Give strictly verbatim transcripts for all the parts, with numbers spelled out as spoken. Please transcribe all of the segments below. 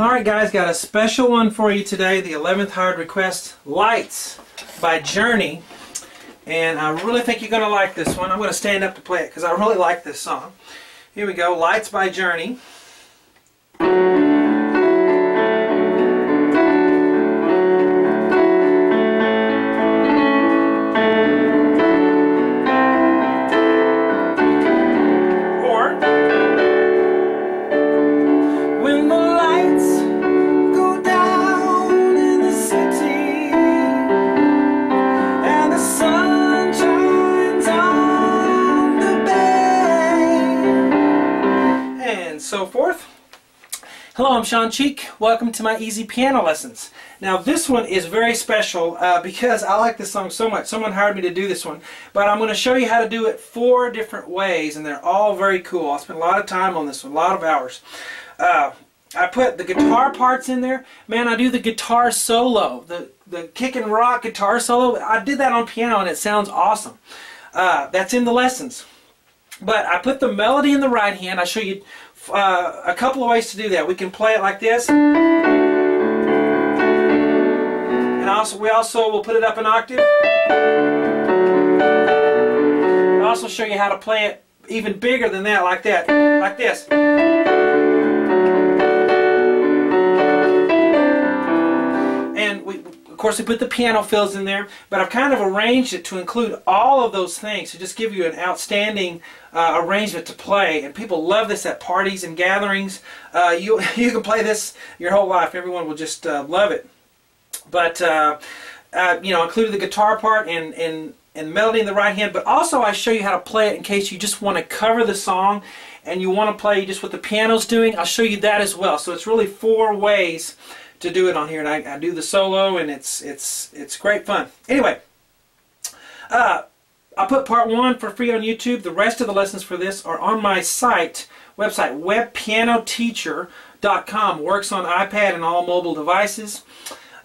Alright guys, got a special one for you today, the eleventh hard request, Lights by Journey. And I really think you're going to like this one. I'm going to stand up to play it because I really like this song. Here we go, Lights by Journey. So forth. Hello, I'm Shawn Cheek. Welcome to my Easy Piano Lessons. Now this one is very special uh, because I like this song so much. Someone hired me to do this one, but I'm going to show you how to do it four different ways, and they're all very cool. I spent a lot of time on this one, a lot of hours. Uh, I put the guitar parts in there. Man, I do the guitar solo, the, the kick and rock guitar solo. I did that on piano and it sounds awesome. Uh, that's in the lessons. But I put the melody in the right hand. I show you Uh, a couple of ways to do that. We can play it like this, and also we also will put it up an octave. I'll also show you how to play it even bigger than that, like that, like this. And we, of course, we put the piano fills in there, but I've kind of arranged it to include all of those things to just give you an outstanding Uh, arrangement to play, and people love this at parties and gatherings. Uh, you you can play this your whole life. Everyone will just uh, love it. But uh, uh, you know, included the guitar part and and and melody in the right hand. But also, I show you how to play it in case you just want to cover the song and you want to play just what the piano's doing. I'll show you that as well. So it's really four ways to do it on here, and I, I do the solo, and it's it's it's great fun. Anyway. Uh, I put part one for free on YouTube. The rest of the lessons for this are on my site, website, web piano teacher dot com. Works on iPad and all mobile devices.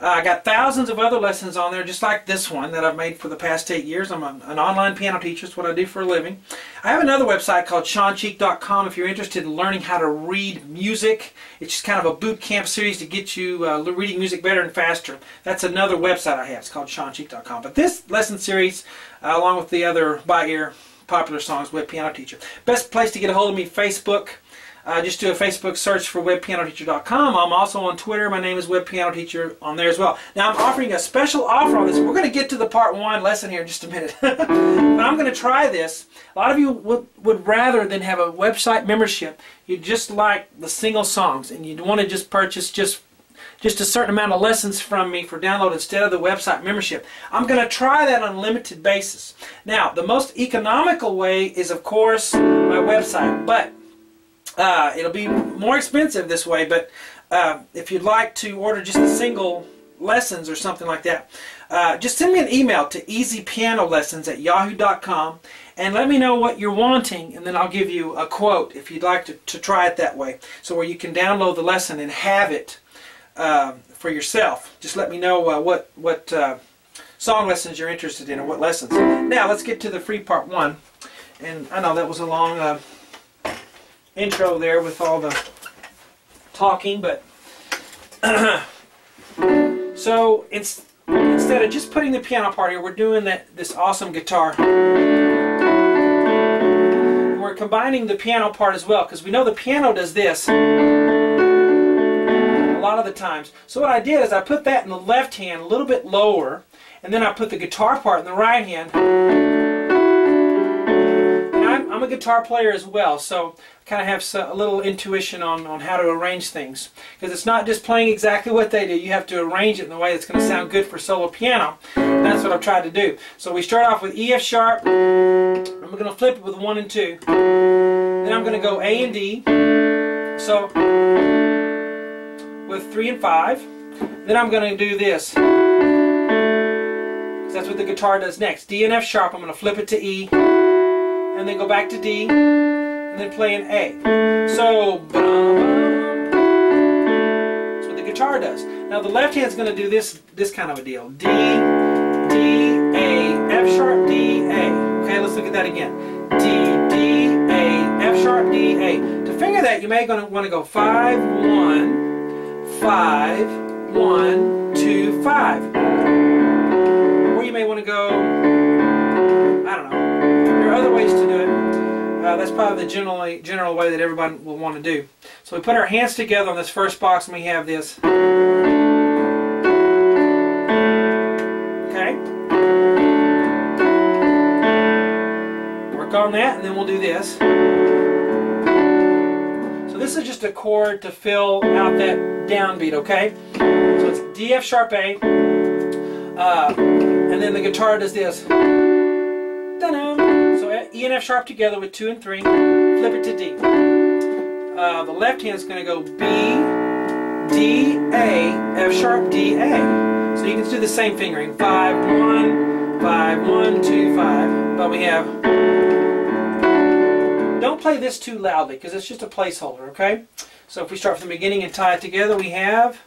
Uh, I got thousands of other lessons on there, just like this one that I've made for the past eight years. I'm an, an online piano teacher. It's what I do for a living. I have another website called shawn cheek dot com if you're interested in learning how to read music. It's just kind of a boot camp series to get you uh, reading music better and faster. That's another website I have. It's called shawn cheek dot com. But this lesson series, uh, along with the other by-ear popular songs, Web Piano Teacher. Best place to get a hold of me, Facebook. Uh, just do a Facebook search for web piano teacher dot com. I'm also on Twitter. My name is web piano teacher on there as well. Now I'm offering a special offer on this. We're going to get to the part one lesson here in just a minute. But I'm going to try this. A lot of you would, would rather than have a website membership, you just like the single songs and you'd want to just purchase just just a certain amount of lessons from me for download instead of the website membership. I'm going to try that on a limited basis. Now the most economical way is of course my website, but Uh, it'll be more expensive this way, but uh, if you'd like to order just a single lessons or something like that, uh, just send me an email to easy piano lessons at yahoo dot com and let me know what you're wanting, and then I'll give you a quote if you'd like to, to try it that way, so where you can download the lesson and have it uh, for yourself. Just let me know uh, what, what uh, song lessons you're interested in or what lessons. Now let's get to the free part one, and I know that was a long uh, intro there with all the talking, but so it's instead of just putting the piano part here, we're doing that this awesome guitar. We're combining the piano part as well because we know the piano does this a lot of the times. So what I did is I put that in the left hand a little bit lower, and then I put the guitar part in the right hand. I'm a guitar player as well, so I kind of have some, a little intuition on, on how to arrange things. Because it's not just playing exactly what they do, you have to arrange it in the way that's going to sound good for solo piano. And that's what I've tried to do. So we start off with E F sharp, I'm going to flip it with one and two. Then I'm going to go A and D, so with three and five. Then I'm going to do this, because that's what the guitar does next. D and F sharp, I'm going to flip it to E. And then go back to D, and then play an A. So, that's what the guitar does. Now the left hand's going to do this this kind of a deal. D, D, A, F sharp, D, A. Okay, let's look at that again. D, D, A, F sharp, D, A. To finger that, you may want to go five, one, five, one, two, five. Or you may want to go, I don't know, there are other ways to do it. Uh, that's probably the generally, general way that everybody will want to do. So we put our hands together on this first box and we have this. Okay. Work on that and then we'll do this. So this is just a chord to fill out that downbeat, okay? So it's D, F sharp, A, uh, and then the guitar does this. So E and F sharp together with two and three, flip it to D. Uh, the left hand is going to go B, D, A, F sharp, D, A. So you can do the same fingering, five, one, five, one, two, five. But we have. Don't play this too loudly because it's just a placeholder, okay? So if we start from the beginning and tie it together, we have.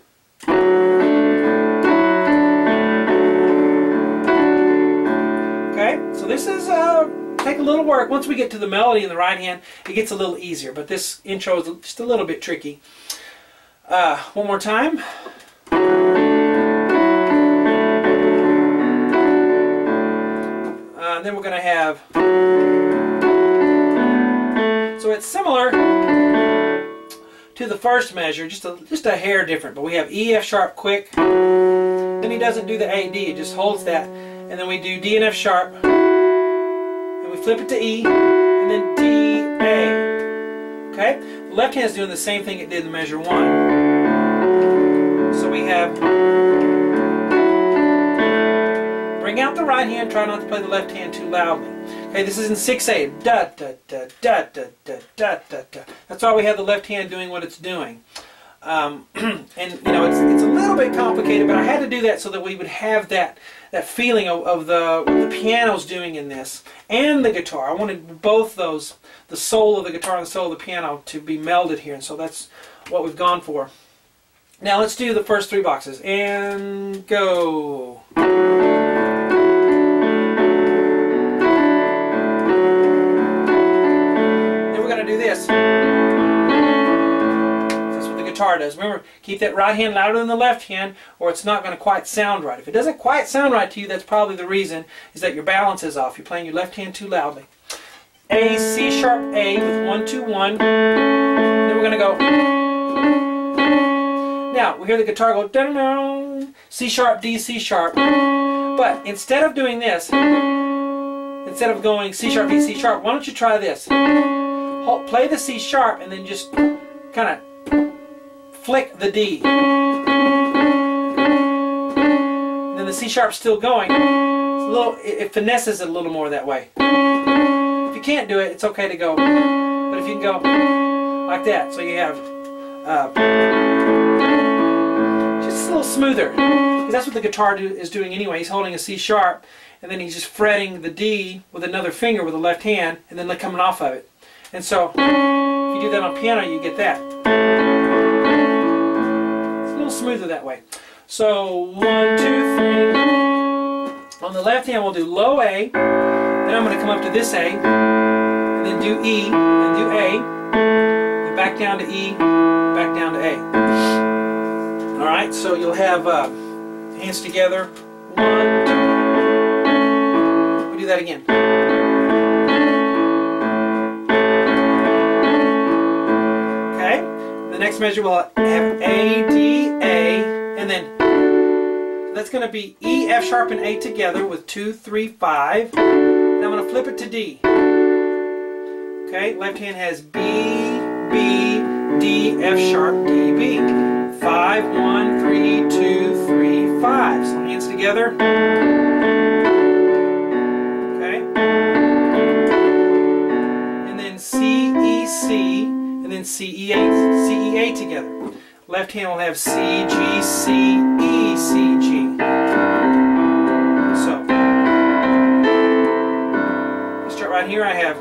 Okay, so this is, uh, take a little work. Once we get to the melody in the right hand, it gets a little easier, but this intro is just a little bit tricky. Uh, one more time. Uh, and then we're going to have. So it's similar to the first measure, just a, just a hair different, but we have E, F sharp, quick, then he doesn't do the A, D, it just holds that, and then we do D and F sharp, and we flip it to E, and then D, A, okay? The left hand is doing the same thing it did in measure one. So we have, bring out the right hand, try not to play the left hand too loudly. Okay, this is in six eight. Da, da, da, da, da, da, da, da. That's why we have the left hand doing what it's doing. Um, and, you know, it's, it's a little bit complicated, but I had to do that so that we would have that, that feeling of, of the, what the piano's doing in this and the guitar. I wanted both those, the soul of the guitar and the soul of the piano, to be melded here, and so that's what we've gone for. Now let's do the first three boxes. And go. This. That's what the guitar does. Remember, keep that right hand louder than the left hand, or it's not going to quite sound right. If it doesn't quite sound right to you, that's probably the reason, is that your balance is off. You're playing your left hand too loudly. A, C sharp, A with one, two, one. Then we're going to go. Now, we hear the guitar go da-da-da, C sharp, D, C sharp. But instead of doing this, instead of going C sharp, D, C sharp, why don't you try this? Play the C sharp and then just kind of flick the D. And then the C sharp's still going. It's a little, it, it finesses it a little more that way. If you can't do it, it's okay to go. But if you can go like that, so you have uh, just a little smoother. Because that's what the guitar do, is doing anyway. He's holding a C sharp and then he's just fretting the D with another finger with the left hand and then coming off of it. And so, if you do that on piano, you get that. It's a little smoother that way. So, one, two, three. On the left hand, we'll do low A. Then I'm going to come up to this A. And then do E. And do A. And back down to E. Back down to A. Alright, so you'll have uh, hands together. One, two. We'll do that again. The next measure will have A, D, A, and then that's going to be E, F sharp, and A together with two, three, five. Now I'm going to flip it to D. Okay, left hand has B, B, D, F sharp, D, B. Five, one, three, two, three, five. So hands together. Okay, and then C, E, C. And then C E A, C E A together. Left hand will have C G C E C G. So let's start right here. I have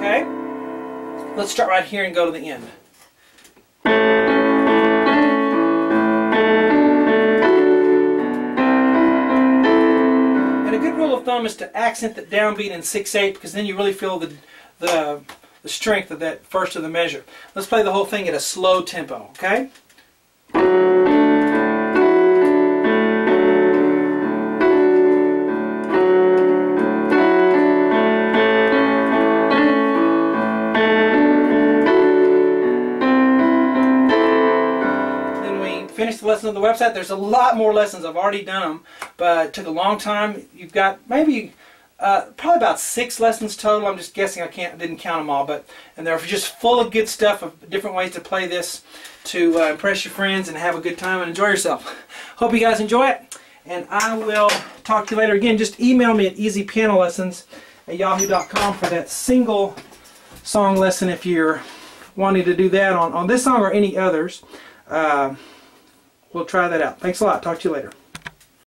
okay. Let's start right here and go to the end. Thumb is to accent the downbeat in six eight because then you really feel the the the strength of that first of the measure. Let's play the whole thing at a slow tempo, okay? The lessons on the website. There's a lot more lessons. I've already done them, but it took a long time. You've got maybe uh, probably about six lessons total. I'm just guessing. I can't didn't count them all, but and they're just full of good stuff of different ways to play this to uh, impress your friends and have a good time and enjoy yourself. Hope you guys enjoy it, and I will talk to you later. Again, just email me at easy piano lessons at yahoo dot com for that single song lesson if you're wanting to do that on on this song or any others. Uh, We'll try that out. Thanks a lot. Talk to you later.